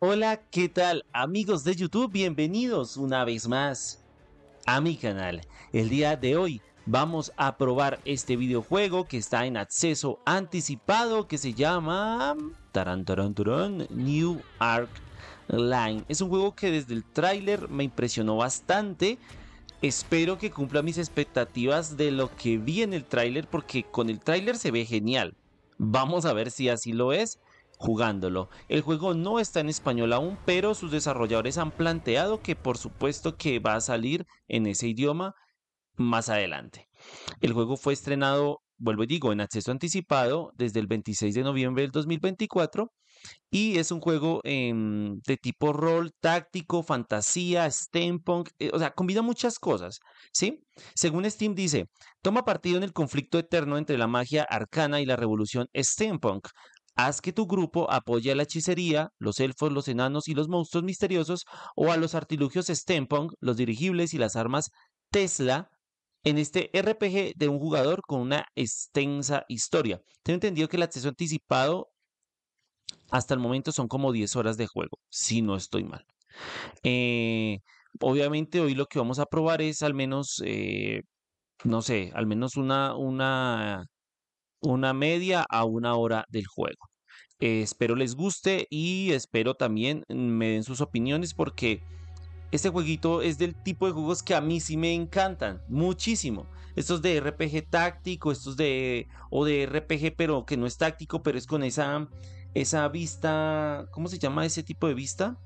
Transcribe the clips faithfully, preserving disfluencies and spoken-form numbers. Hola, ¿qué tal amigos de YouTube? Bienvenidos una vez más a mi canal. El día de hoy vamos a probar este videojuego que está en acceso anticipado, que se llama taran, taran, taran, New Arc Line. Es un juego que desde el tráiler me impresionó bastante. Espero que cumpla mis expectativas de lo que vi en el tráiler, porque con el tráiler se ve genial. Vamos a ver si así lo es jugándolo. El juego no está en español aún, pero sus desarrolladores han planteado que por supuesto que va a salir en ese idioma más adelante. El juego fue estrenado, vuelvo y digo, en acceso anticipado desde el veintiséis de noviembre del dos mil veinticuatro y es un juego eh, de tipo rol, táctico, fantasía, steampunk, eh, o sea, combina muchas cosas, ¿sí? Según Steam dice, toma partido en el conflicto eterno entre la magia arcana y la revolución steampunk. Haz que tu grupo apoye a la hechicería, los elfos, los enanos y los monstruos misteriosos, o a los artilugios steampunk, los dirigibles y las armas Tesla en este R P G de un jugador con una extensa historia. Tengo entendido que el acceso anticipado hasta el momento son como diez horas de juego, si no estoy mal. Eh, obviamente hoy lo que vamos a probar es al menos, eh, no sé, al menos una... una una media a una hora del juego. Eh, espero les guste y espero también me den sus opiniones, porque este jueguito es del tipo de juegos que a mí sí me encantan muchísimo. Estos de R P G táctico, estos de... o de R P G pero que no es táctico, pero es con esa, esa vista... ¿Cómo se llama ese tipo de vista?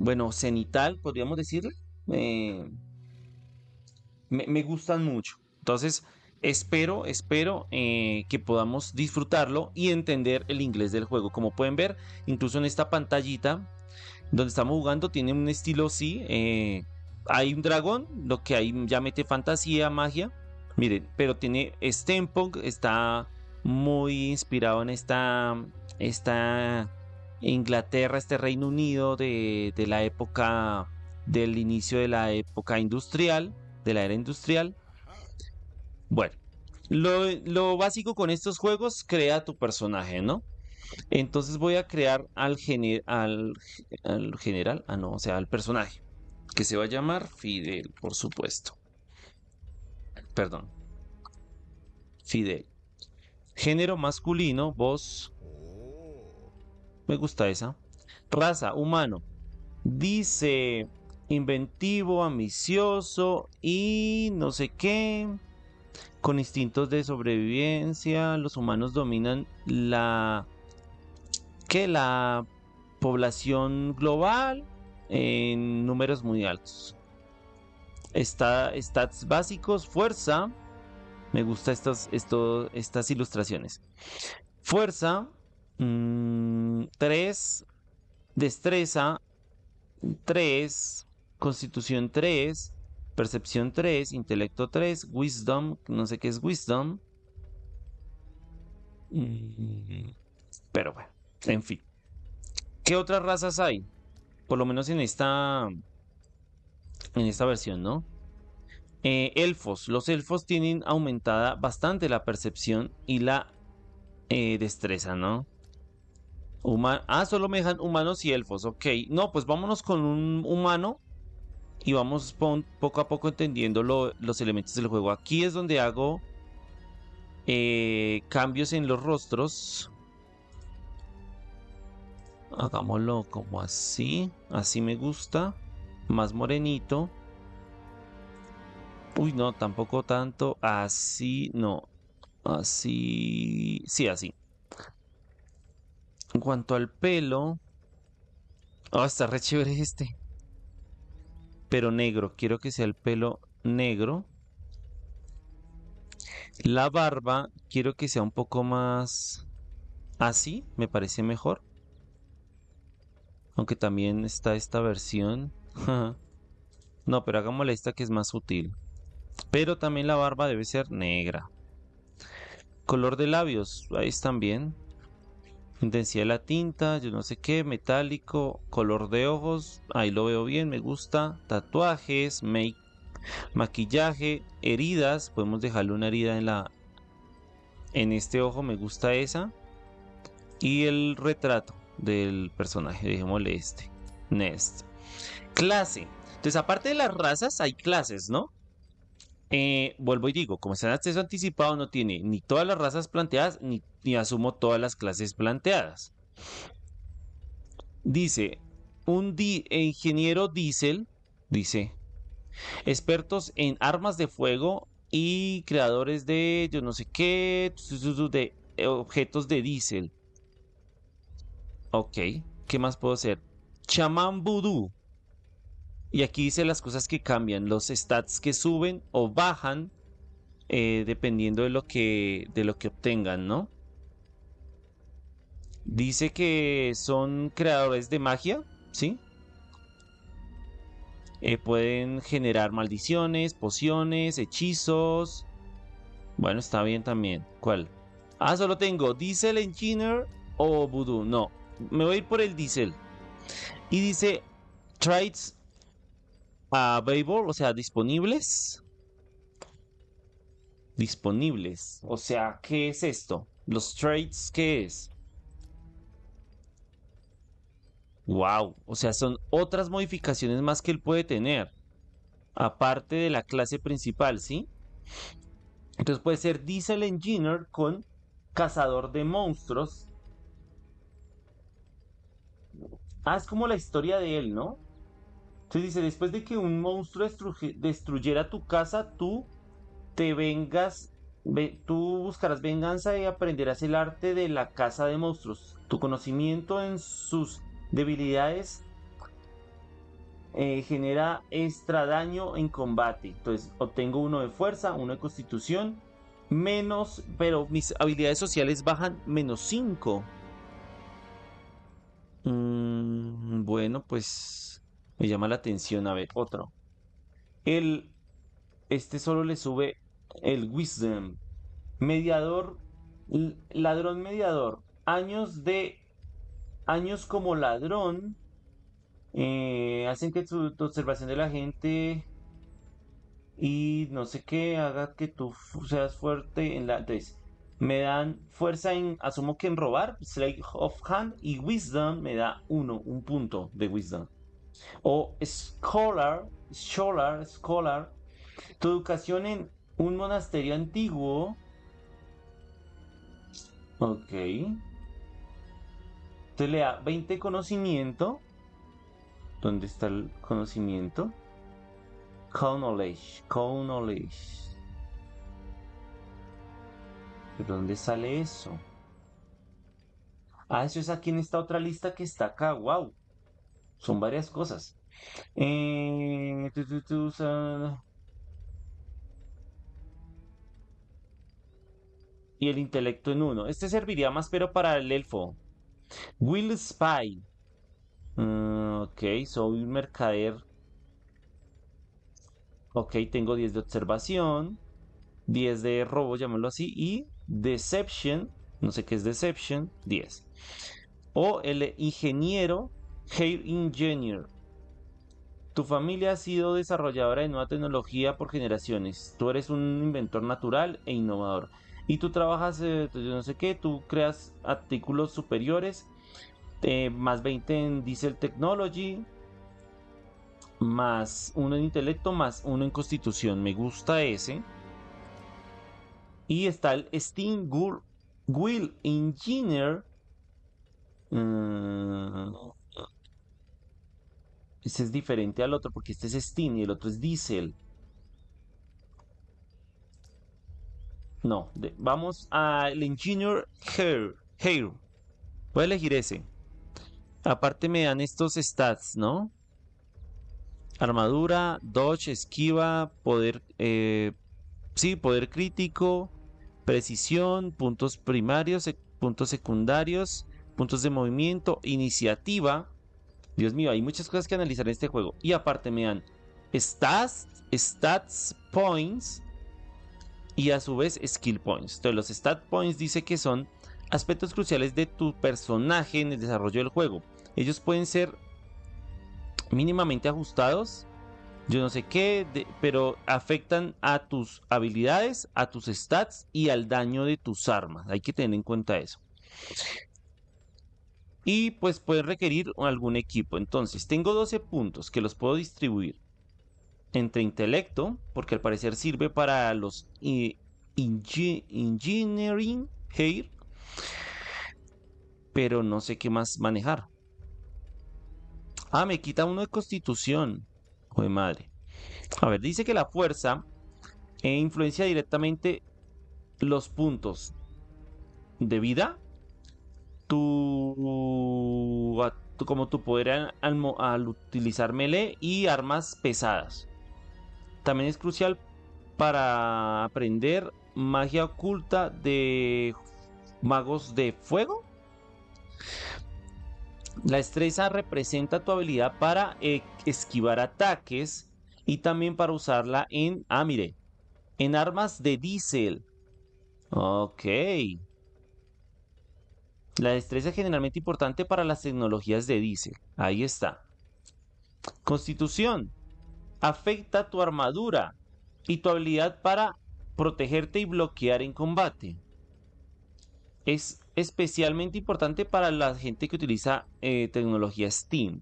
Bueno, cenital, podríamos decirle. Eh, me, me gustan mucho. Entonces... Espero, espero eh, que podamos disfrutarlo y entender el inglés del juego. Como pueden ver, incluso en esta pantallita donde estamos jugando tiene un estilo, sí, eh, hay un dragón, lo que ahí ya mete fantasía, magia. Miren, pero tiene steampunk, está muy inspirado en esta, esta Inglaterra, este Reino Unido de, de la época, del inicio de la época industrial, de la era industrial. Bueno, lo, lo básico con estos juegos, crea tu personaje, ¿no? Entonces voy a crear al, gener, al, al general, ah no, o sea, al personaje, que se va a llamar Fidel, por supuesto. Perdón. Fidel. Género masculino, voz. Me gusta esa. Raza, humano. Dice, inventivo, ambicioso y no sé qué... Con instintos de sobrevivencia, los humanos dominan la, ¿qué? La población global en números muy altos. Está, stats básicos, fuerza. Me gustan estos, estos, estas ilustraciones. Fuerza, mmm, tres, destreza, tres, constitución tres. Percepción tres, intelecto tres, wisdom, no sé qué es wisdom. Pero bueno, en fin. ¿Qué otras razas hay? Por lo menos en esta, en esta versión, ¿no? Eh, elfos. Los elfos tienen aumentada bastante la percepción y la eh, destreza, ¿no? Huma- ah, solo me dejan humanos y elfos, ok. No, pues vámonos con un humano. Y vamos poco a poco entendiendo lo, los elementos del juego. Aquí es donde hago eh, cambios en los rostros. Hagámoslo como así. Así me gusta. Más morenito. Uy, no, tampoco tanto. Así, no. Así. Sí, así. En cuanto al pelo. Ah, oh, está re chévere este. Pero negro, quiero que sea el pelo negro. La barba, quiero que sea un poco más así, me parece mejor. Aunque también está esta versión. No, pero hagámosle esta que es más sutil. Pero también la barba debe ser negra. Color de labios, ahí están bien. Intensidad de la tinta, yo no sé qué, metálico, color de ojos, ahí lo veo bien, me gusta. Tatuajes, make, maquillaje, heridas, podemos dejarle una herida en la, en este ojo, me gusta esa. Y el retrato, del personaje, dejémosle este, Nest. Clase. Entonces, aparte de las razas, hay clases, ¿no? Eh, vuelvo y digo, como está en acceso anticipado, no tiene ni todas las razas planteadas, ni, ni asumo todas las clases planteadas. Dice, un di ingeniero Diesel, dice, expertos en armas de fuego y creadores de, yo no sé qué, de objetos de Diesel. Ok, ¿qué más puedo hacer? Chamán Voodoo. Y aquí dice las cosas que cambian, los stats que suben o bajan, eh, dependiendo de lo que, de lo que obtengan, ¿no? Dice que son creadores de magia, ¿sí? Eh, pueden generar maldiciones, pociones, hechizos. Bueno, está bien también. ¿Cuál? Ah, solo tengo Diesel Engineer o Voodoo. No, me voy a ir por el Diesel. Y dice Traits Available, o sea, disponibles. Disponibles. O sea, ¿qué es esto? Los traits, ¿qué es? Wow, o sea, son otras modificaciones más que él puede tener, aparte de la clase principal, ¿sí? Entonces puede ser Diesel Engineer con Cazador de Monstruos. Ah, es como la historia de él, ¿no? Entonces dice, después de que un monstruo destruyera tu casa, tú te vengas, ve, tú buscarás venganza y aprenderás el arte de la caza de monstruos. Tu conocimiento en sus debilidades eh, genera extra daño en combate. Entonces obtengo uno de fuerza, uno de constitución, menos, pero mis habilidades sociales bajan menos cinco. Mm, bueno, pues me llama la atención. A ver, otro. El, este solo le sube el Wisdom. Mediador, ladrón mediador. Años de... Años como ladrón eh, hacen que tu, tu observación de la gente y no sé qué haga que tú seas fuerte en la... Entonces, me dan fuerza en, asumo que en robar, Sleight of Hand, y Wisdom me da uno, un punto de Wisdom. O Scholar, Scholar, Scholar, tu educación en un monasterio antiguo. Ok. Entonces le da veinte conocimiento. ¿Dónde está el conocimiento? Knowledge, knowledge. ¿De dónde sale eso? Ah, eso es aquí en esta otra lista que está acá. Wow. Son varias cosas. Eh, tú, tú, tú, uh... Y el intelecto en uno. Este serviría más, pero para el elfo. Will Spy. Uh, ok, soy un mercader. Ok, tengo diez de observación, diez de robo, llamémoslo así, y Deception, no sé qué es Deception, diez. O el ingeniero, Heir Engineer. Tu familia ha sido desarrolladora de nueva tecnología por generaciones. Tú eres un inventor natural e innovador. Y tú trabajas, eh, yo no sé qué, tú creas artículos superiores, eh, más veinte en Diesel Technology, más uno en intelecto, más uno en constitución. Me gusta ese. Y está el Steam Wheel Engineer. Uh, ese es diferente al otro porque este es Steam y el otro es Diesel. No, de, vamos al Engineer Heir. Heir. Voy a elegir ese. Aparte me dan estos stats, ¿no? Armadura, dodge, esquiva, poder... Eh, sí, poder crítico, precisión, puntos primarios, sec, puntos secundarios, puntos de movimiento, iniciativa. Dios mío, hay muchas cosas que analizar en este juego. Y aparte me dan stats, stats points... Y a su vez Skill Points. Entonces los Stat Points dice que son aspectos cruciales de tu personaje en el desarrollo del juego. Ellos pueden ser mínimamente ajustados, yo no sé qué, de, pero afectan a tus habilidades, a tus stats y al daño de tus armas. Hay que tener en cuenta eso. y pues pueden requerir algún equipo. Entonces tengo doce puntos que los puedo distribuir entre intelecto, porque al parecer sirve para los eh, engineering hair, pero no sé qué más manejar. Ah, me quita uno de constitución. Joder, madre. A ver, dice que la fuerza eh, influencia directamente los puntos de vida, tu, a, tu como tu poder al, al, al utilizar melee y armas pesadas. También es crucial para aprender magia oculta de magos de fuego. La destreza representa tu habilidad para eh, esquivar ataques y también para usarla en, ah, mire, en armas de diésel. Ok. La destreza es generalmente importante para las tecnologías de diésel. Ahí está. Constitución. Afecta tu armadura y tu habilidad para protegerte y bloquear en combate. Es especialmente importante para la gente que utiliza eh, tecnología Steam.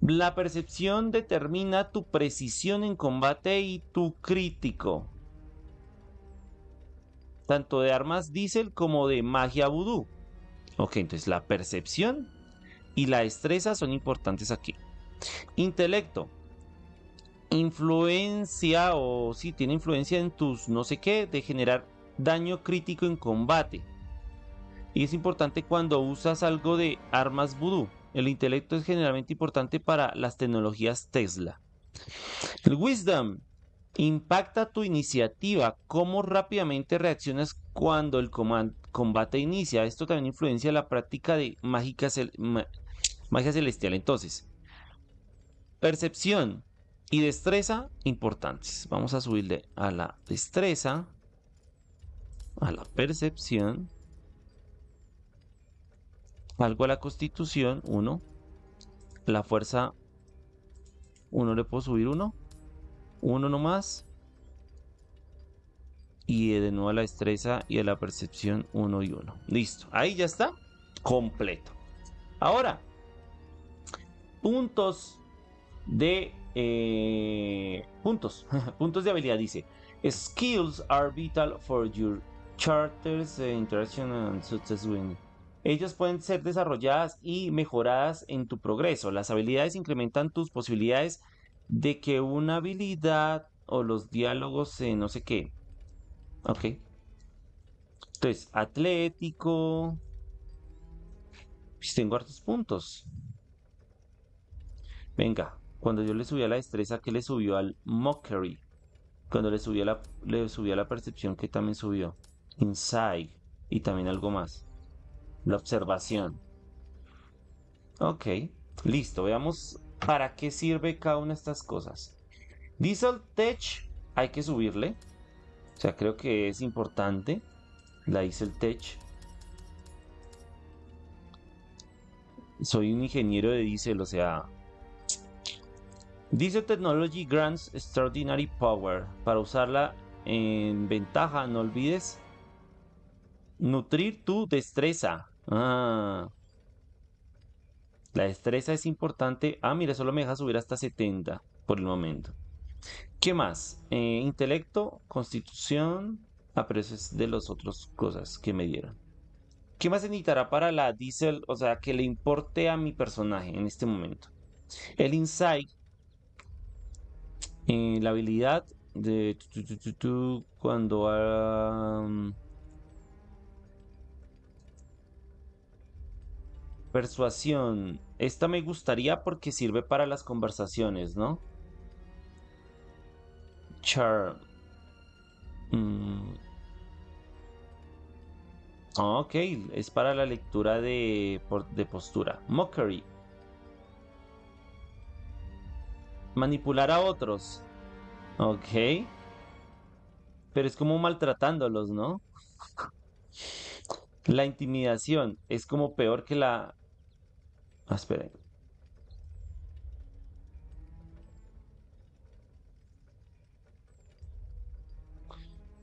La percepción determina tu precisión en combate y tu crítico, tanto de armas diesel como de magia voodoo. Ok, entonces la percepción y la destreza son importantes aquí. Intelecto. Influencia o si sí, tiene influencia en tus no sé qué de generar daño crítico en combate. Y es importante cuando usas algo de armas voodoo. El intelecto es generalmente importante para las tecnologías Tesla. El Wisdom. Impacta tu iniciativa, cómo rápidamente reaccionas cuando el combate inicia. Esto también influencia la práctica de magia, cel magia celestial. Entonces, percepción y destreza importantes. Vamos a subirle a la destreza, a la percepción, algo a la constitución, uno. La fuerza, uno le puedo subir uno. Uno nomás. Y de nuevo a la destreza y a la percepción uno y uno. Listo. Ahí ya está. Completo. Ahora. Puntos de... Eh, puntos. Puntos de habilidad. Dice. Skills are vital for your character's interaction and success win. Ellas pueden ser desarrolladas y mejoradas en tu progreso. Las habilidades incrementan tus posibilidades de que una habilidad o los diálogos eh, no sé qué. Ok. Entonces, atlético. Pues tengo hartos puntos. Venga, cuando yo le subí a la destreza, que le subió al mockery. Cuando le subí a la, le subí a la percepción, que también subió. Insight. Y también algo más. La observación. Ok. Listo, veamos. ¿Para qué sirve cada una de estas cosas? Diesel Tech hay que subirle. O sea, creo que es importante. La Diesel Tech. Soy un ingeniero de diesel, o sea. Diesel Technology grants extraordinary power. Para usarla en ventaja, no olvides nutrir tu destreza. Ah. La destreza es importante. Ah, mira, solo me deja subir hasta setenta por el momento. ¿Qué más? Eh, intelecto, constitución. Ah, pero eso es de las otras cosas que me dieron. ¿Qué más se necesitará para la diesel? O sea, que le importe a mi personaje en este momento. El insight. Eh, la habilidad de... Tu, tu, tu, tu, cuando... Um, persuasión. Esta me gustaría porque sirve para las conversaciones, ¿no? Charm. Mm. Oh, ok, es para la lectura de, de postura. Mockery. Manipular a otros. Ok. Pero es como maltratándolos, ¿no? La intimidación es como peor que la... Ah, esperen.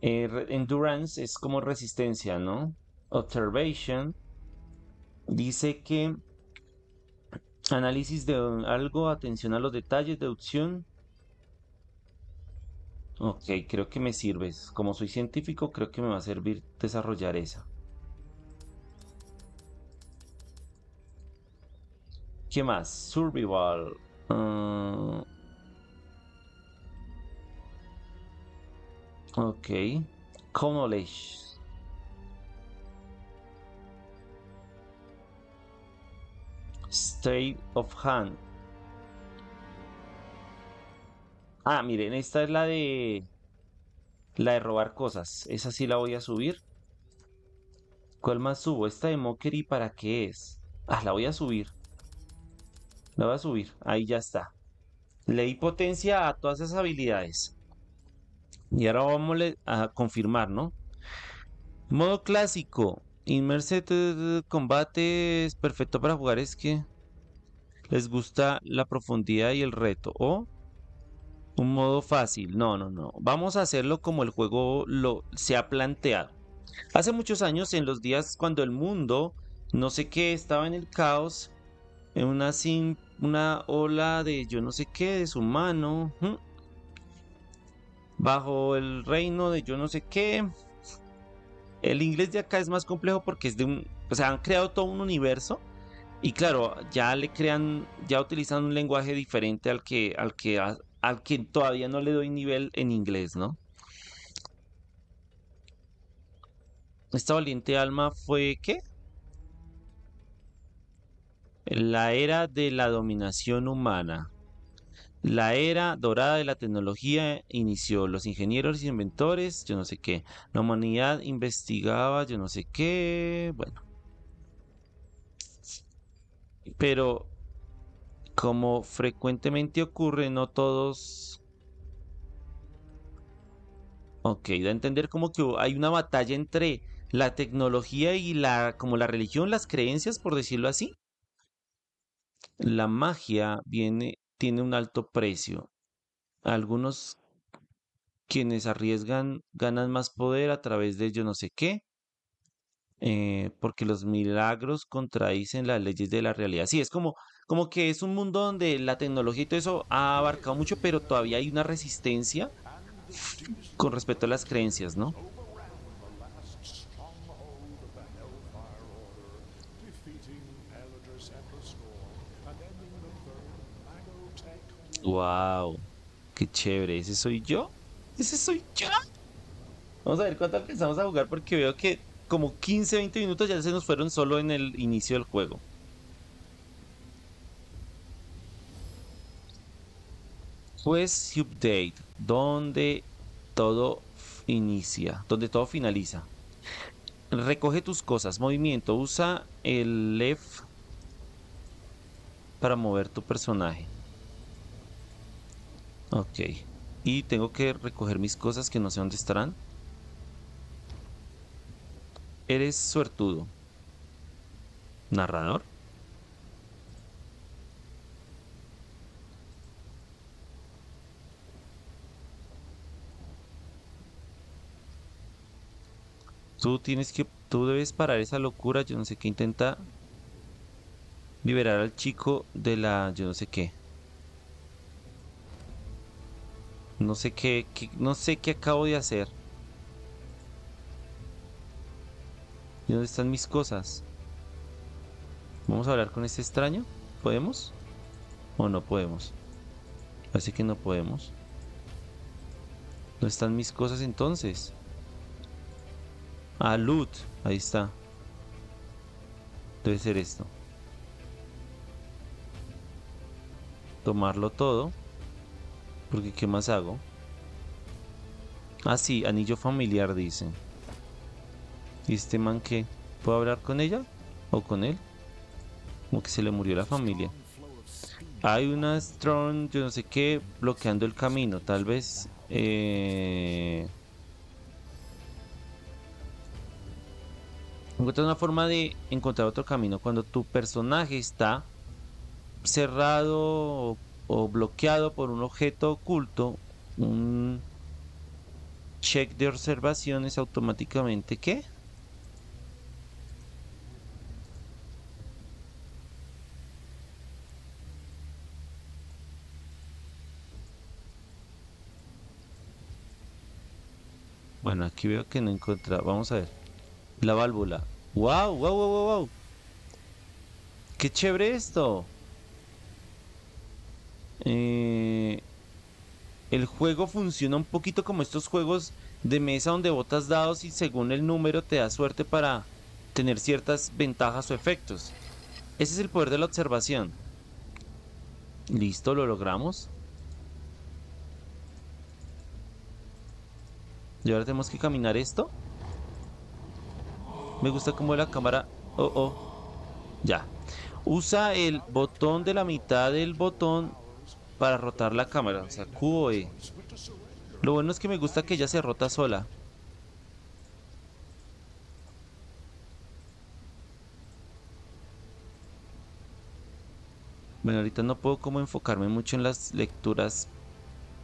Eh, endurance es como resistencia, ¿no? Observation. Dice que análisis de algo, atención a los detalles, deducción. Ok, creo que me sirves. Como soy científico, creo que me va a servir desarrollar esa. ¿Qué más? Survival. Uh, ok. Knowledge. Sleight of Hand. Ah, miren, esta es la de la de robar cosas. Esa sí la voy a subir. ¿Cuál más subo? Esta de Mockery, ¿para qué es? Ah, la voy a subir. La voy a subir. Ahí ya está. Le di potencia a todas esas habilidades. Y ahora vamos a confirmar, ¿no? Modo clásico. Immersive combate es perfecto para jugar, es que les gusta la profundidad y el reto. O un modo fácil. No, no, no. Vamos a hacerlo como el juego lo, se ha planteado. Hace muchos años, en los días cuando el mundo, no sé qué, estaba en el caos, en una, sin, una ola de yo no sé qué, de su mano, ¿hmm? bajo el reino de yo no sé qué. El inglés de acá es más complejo porque es de un... O sea, han creado todo un universo y claro, ya le crean, ya utilizan un lenguaje diferente al que, al que, al que todavía no le doy nivel en inglés, ¿no? Esta valiente alma fue, ¿qué? La era de la dominación humana. La era dorada de la tecnología inició. Los ingenieros y inventores, yo no sé qué. La humanidad investigaba, yo no sé qué. Bueno. Pero, como frecuentemente ocurre, no todos... Ok, da a entender como que hay una batalla entre la tecnología y la, como la religión, las creencias, por decirlo así. La magia viene... tiene un alto precio. Algunos quienes arriesgan ganan más poder a través de yo no sé qué, eh, porque los milagros contradicen las leyes de la realidad. Sí, es como, como que es un mundo donde la tecnología y todo eso ha abarcado mucho, pero todavía hay una resistencia con respecto a las creencias, ¿no? Wow, qué chévere, ese soy yo, ese soy yo. Vamos a ver cuánto alcanzamos a jugar porque veo que como quince, veinte minutos ya se nos fueron solo en el inicio del juego. Pues update, donde todo inicia, donde todo finaliza. Recoge tus cosas, movimiento, usa el left para mover tu personaje. Ok, y tengo que recoger mis cosas que no sé dónde estarán. Eres suertudo. Narrador. Tú tienes que, tú debes parar esa locura, yo no sé qué, intenta liberar al chico de la, yo no sé qué. No sé qué, qué, no sé qué acabo de hacer. ¿Y dónde están mis cosas? ¿Vamos a hablar con este extraño? ¿Podemos? ¿O no podemos? Parece que no podemos. ¿Dónde están mis cosas entonces? Ah, loot. Ahí está. Debe ser esto. Tomarlo todo. Porque ¿qué más hago? Ah, sí, anillo familiar, dice. ¿Y este man qué? ¿Puedo hablar con ella? ¿O con él? Como que se le murió la familia. Hay una strong, yo no sé qué, bloqueando el camino. Tal vez... Eh... encuentra una forma de encontrar otro camino. Cuando tu personaje está cerrado o... o bloqueado por un objeto oculto, un check de observaciones automáticamente. ¿Qué? Bueno, aquí veo que no encuentra. Vamos a ver. La válvula. ¡Wow! ¡Wow! ¡Wow! ¡Wow! ¡Wow! ¡Qué chévere esto! Eh, el juego funciona un poquito como estos juegos de mesa donde botas dados y según el número te da suerte para tener ciertas ventajas o efectos. Ese es el poder de la observación. Listo, lo logramos. Y ahora tenemos que caminar esto. Me gusta cómo la cámara... Oh, oh. Ya. Usa el botón de la mitad del botón para rotar la cámara. O sea, Q o E. Lo bueno es que me gusta que ella se rota sola. Bueno, ahorita no puedo como enfocarme mucho en las lecturas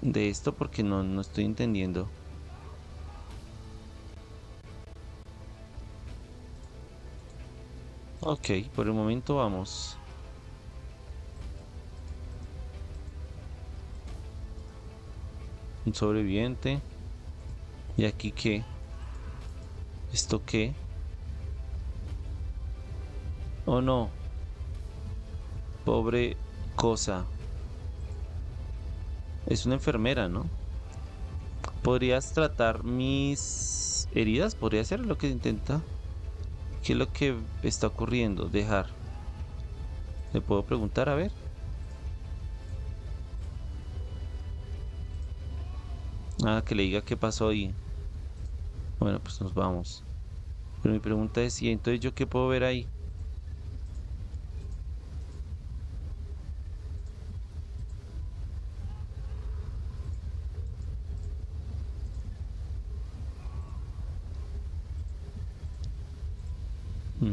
de esto porque no, no estoy entendiendo. Ok, por el momento vamos. Un sobreviviente. ¿Y aquí qué? ¿Esto qué? ¿O no? Pobre cosa. Es una enfermera, ¿no? ¿Podrías tratar mis heridas? ¿Podría ser lo que intenta? ¿Qué es lo que está ocurriendo? Dejar. ¿Le puedo preguntar? A ver. Ah, que le diga qué pasó ahí. Bueno, pues nos vamos. Pero mi pregunta es, ¿y entonces yo qué puedo ver ahí?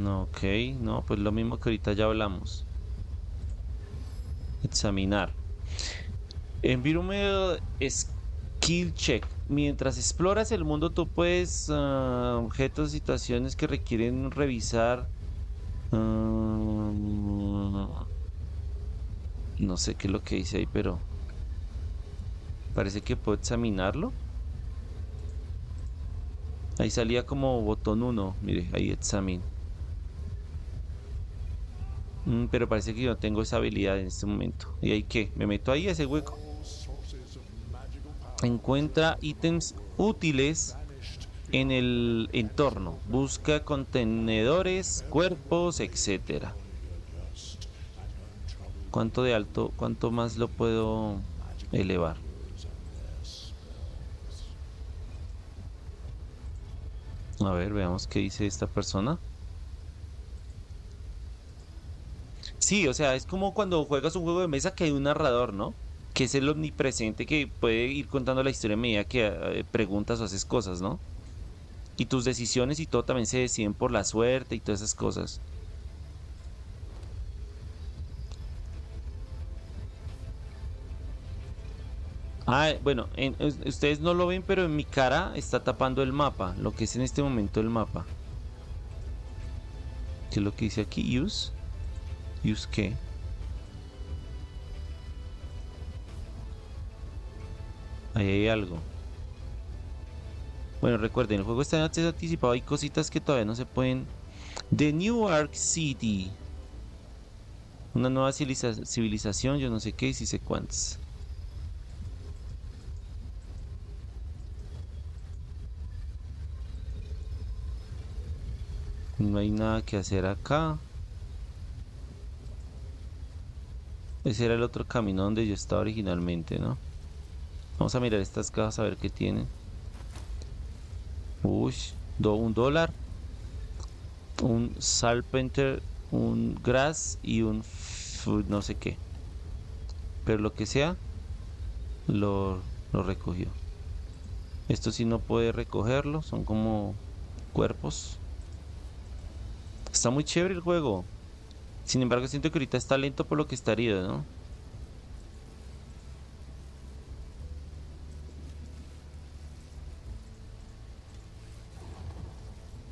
Ok, no, pues lo mismo que ahorita ya hablamos. Examinar. Environmental Skill Check. Mientras exploras el mundo, tú puedes uh, objetos, situaciones que requieren revisar. Uh, no sé qué es lo que dice ahí, pero parece que puedo examinarlo. Ahí salía como botón uno. Mire, ahí examin. Pero parece que yo tengo esa habilidad en este momento. ¿Y ahí qué? Me meto ahí a ese hueco. Encuentra ítems útiles en el entorno. Busca contenedores, cuerpos, etcétera. ¿Cuánto de alto? ¿Cuánto más lo puedo elevar? A ver, veamos qué dice esta persona. Sí, o sea, es como cuando juegas un juego de mesa que hay un narrador, ¿no? Que es el omnipresente que puede ir contando la historia a medida que eh, preguntas o haces cosas, ¿no? Y tus decisiones y todo también se deciden por la suerte y todas esas cosas. Ah, bueno, en, ustedes no lo ven, pero en mi cara está tapando el mapa, lo que es en este momento el mapa. ¿Qué es lo que dice aquí? Use... ¿Use qué? Ahí hay algo. Bueno, recuerden, el juego está en acceso anticipado. Hay cositas que todavía no se pueden. The New Arc City. Una nueva civilización, yo no sé qué, y si sé cuántas. No hay nada que hacer acá. Ese era el otro camino donde yo estaba originalmente, ¿no? Vamos a mirar estas cajas a ver qué tienen. Uy, do, un dólar. Un salpenter, un grass y un food, no sé qué. Pero lo que sea, lo, lo recogió. Esto sí no puede recogerlo, son como cuerpos. Está muy chévere el juego. Sin embargo, siento que ahorita está lento por lo que está herido, ¿no?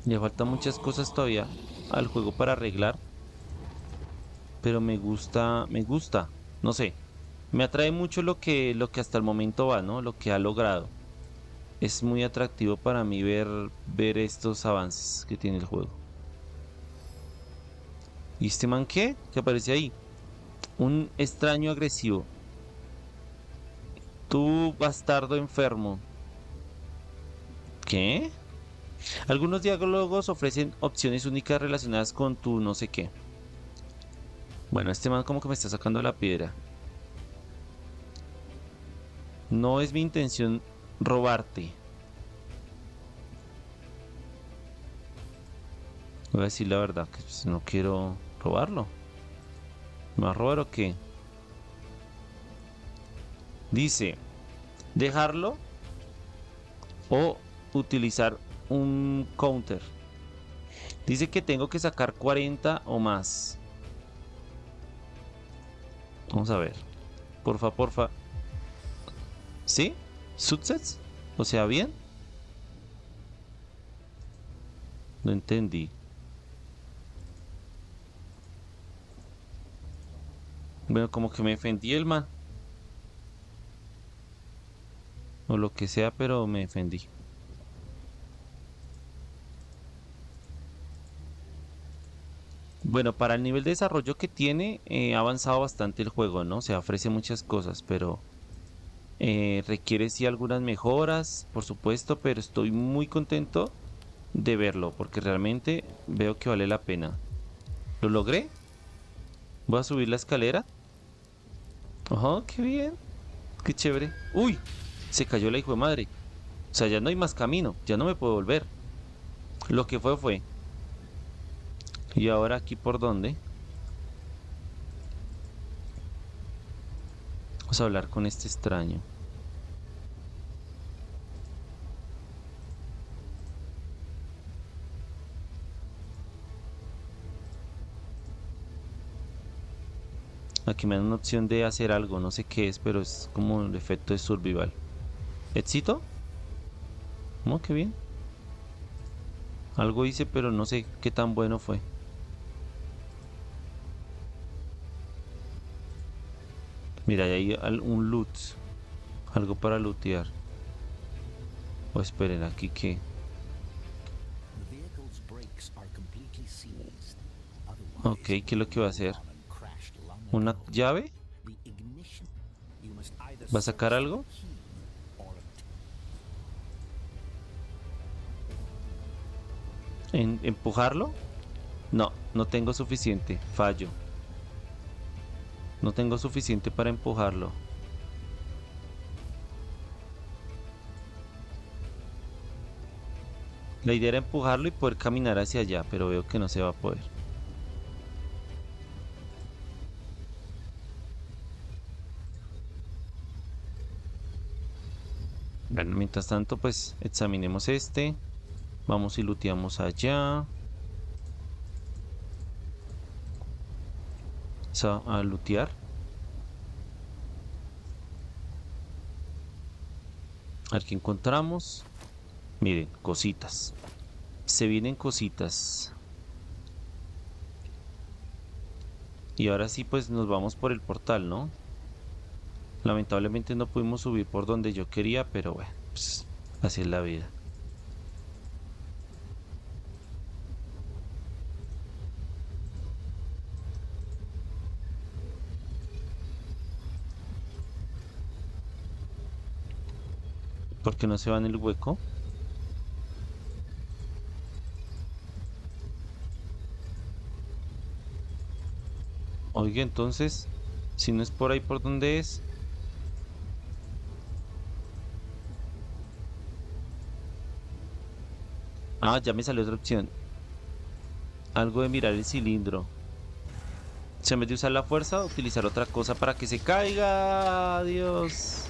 Le faltan muchas cosas todavía al juego para arreglar. Pero me gusta, me gusta. No sé. Me atrae mucho lo que, lo que hasta el momento va, ¿no? Lo que ha logrado. es muy atractivo para mí ver, ver estos avances que tiene el juego. ¿Y este man qué? ¿Qué aparece ahí? Un extraño agresivo. Tú, bastardo enfermo. ¿Qué? Algunos diálogos ofrecen opciones únicas relacionadas con tu no sé qué. Bueno, este man como que me está sacando la piedra. No es mi intención robarte. Voy a decir la verdad, que no quiero robarlo. ¿Me va a robar o qué? Dice, dejarlo o utilizar un counter. Dice que tengo que sacar cuarenta o más. Vamos a ver. Porfa, porfa. ¿Sí? ¿Success? O sea, bien. No entendí. Bueno, como que me defendí el man. O lo que sea, pero me defendí. Bueno, para el nivel de desarrollo que tiene, eh, ha avanzado bastante el juego, ¿no? O sea, ofrece muchas cosas, pero eh, requiere sí algunas mejoras, por supuesto, pero estoy muy contento de verlo, porque realmente veo que vale la pena. ¿Lo logré? Voy a subir la escalera. ¡Oh, qué bien! ¡Qué chévere! ¡Uy! Se cayó la hijo de madre. O sea, ya no hay más camino, ya no me puedo volver. Lo que fue, fue. Y ahora aquí por dónde. Vamos a hablar con este extraño. Aquí me dan una opción de hacer algo, no sé qué es, pero es como el efecto de survival. ¿Éxito? ¿Cómo que bien? Algo hice, pero no sé qué tan bueno fue. Mira, ahí hay un loot. Algo para lootear. O esperen, aquí que... Ok, ¿qué es lo que va a hacer? ¿Una llave? ¿Va a sacar algo? ¿En empujarlo? No, no tengo suficiente. Fallo. No tengo suficiente para empujarlo. La idea era empujarlo y poder caminar hacia allá, pero veo que no se va a poder. Bueno, mientras tanto, pues examinemos este. Vamos y looteamos allá. A lootear. A ver qué encontramos. Miren, cositas. Se vienen cositas. Y ahora sí, pues nos vamos por el portal, ¿no? Lamentablemente no pudimos subir por donde yo quería, pero bueno, pues, así es la vida. Porque no se va en el hueco. Oiga, entonces, si no es por ahí, ¿por dónde es? Ah, ya me salió otra opción. Algo de mirar el cilindro. Si en vez de usar la fuerza, utilizar otra cosa para que se caiga. Adiós.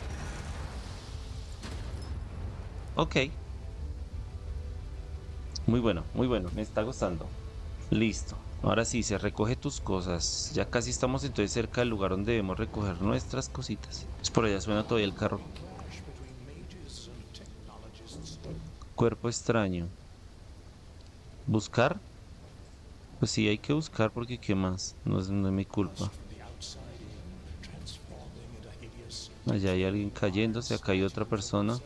Ok. Muy bueno, muy bueno. Me está gustando. Listo. Ahora sí, se recoge tus cosas. Ya casi estamos entonces cerca del lugar donde debemos recoger nuestras cositas. Pues por allá suena todavía el carro. Cuerpo extraño. ¿Buscar? Pues sí, hay que buscar porque ¿qué más? No es, no es mi culpa. Allá hay alguien cayéndose. Acá hay otra persona.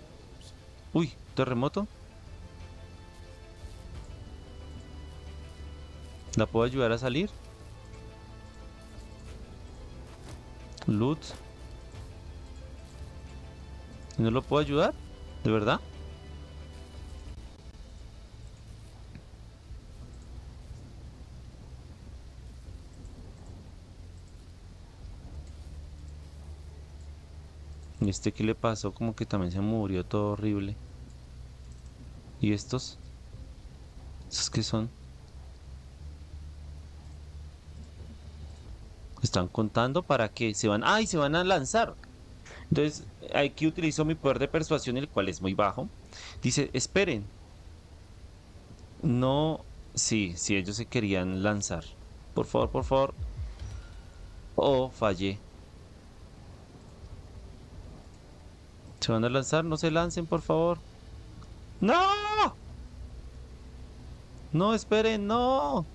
Uy, terremoto. ¿La puedo ayudar a salir? Loot. ¿No lo puedo ayudar? ¿De verdad? ¿Y este qué le pasó? Como que también se murió todo horrible. ¿Y estos? ¿Estos qué son? Están contando para que se van... ¡Ay! Se van a lanzar. Entonces aquí utilizo mi poder de persuasión, el cual es muy bajo. Dice, esperen. No... Sí, sí, ellos se querían lanzar. Por favor, por favor. Oh, fallé. Se van a lanzar, no se lancen, por favor. ¡No! No, esperen, no.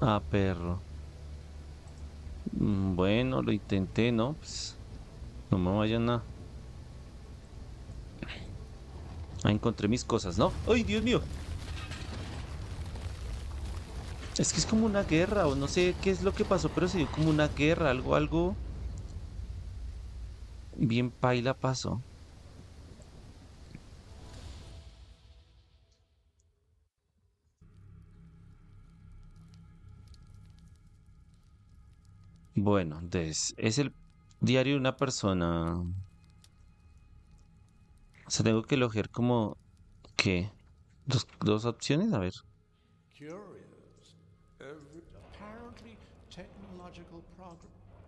Ah, perro. Bueno, lo intenté, ¿no? Pues no me vayan a... Ah, encontré mis cosas, ¿no? ¡Ay, Dios mío! Es que es como una guerra, o no sé qué es lo que pasó, pero se dio como una guerra, algo, algo... Bien paila pasó. Bueno, entonces, es el diario de una persona. O sea, tengo que elogiar como... ¿Qué? ¿Dos, dos opciones? A ver. Curious. Apparently technological progress.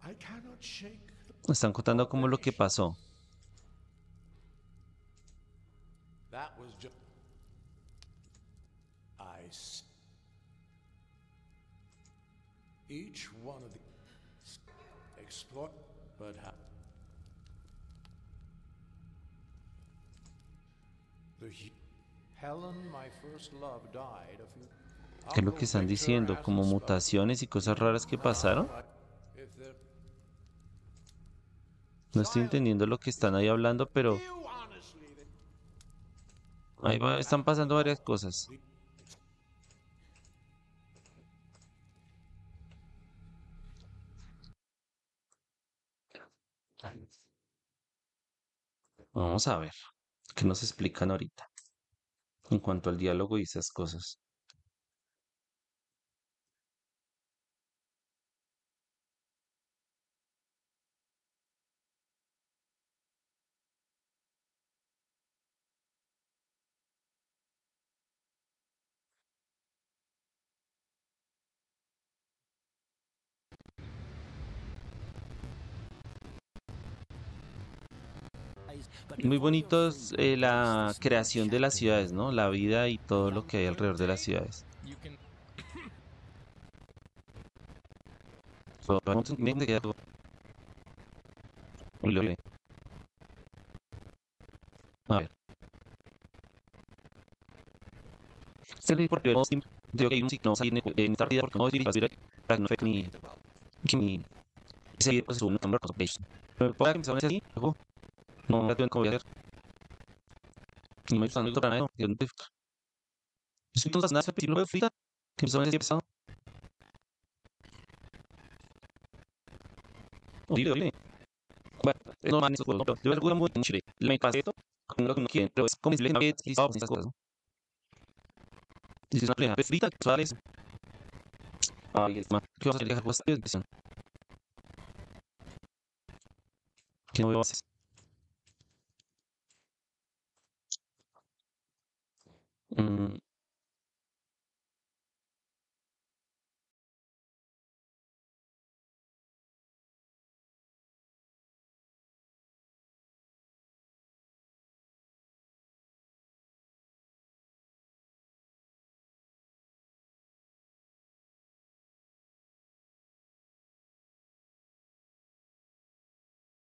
I cannot shake. Están contando como lo que pasó. That was just... I... Each one of the... Explore... But... The... Helen, my first love, died a few... ¿Qué es lo que están diciendo? ¿Como mutaciones y cosas raras que pasaron? No estoy entendiendo lo que están ahí hablando, pero... Ahí va, están pasando varias cosas. Vamos a ver qué nos explican ahorita en cuanto al diálogo y esas cosas. Muy bonitos eh, la creación de las ciudades, ¿no? La vida y todo lo que hay alrededor de las ciudades. A ver. No me tengo que mover. No me están dando para nada. Yo no te. Si tú estás nada, no me frita. Que me están empezando. Dile, dile. Bueno, no manes, no, pero de verdad, muy en Chile. Me pasé esto. Como lo que no quieren, pero es como si les había listado estas cosas. Dices una plena frita, que sales. Ay, es más. ¿Qué vas a hacer? ¿Qué vas a hacer? ¿Qué no me vas a hacer? Mm.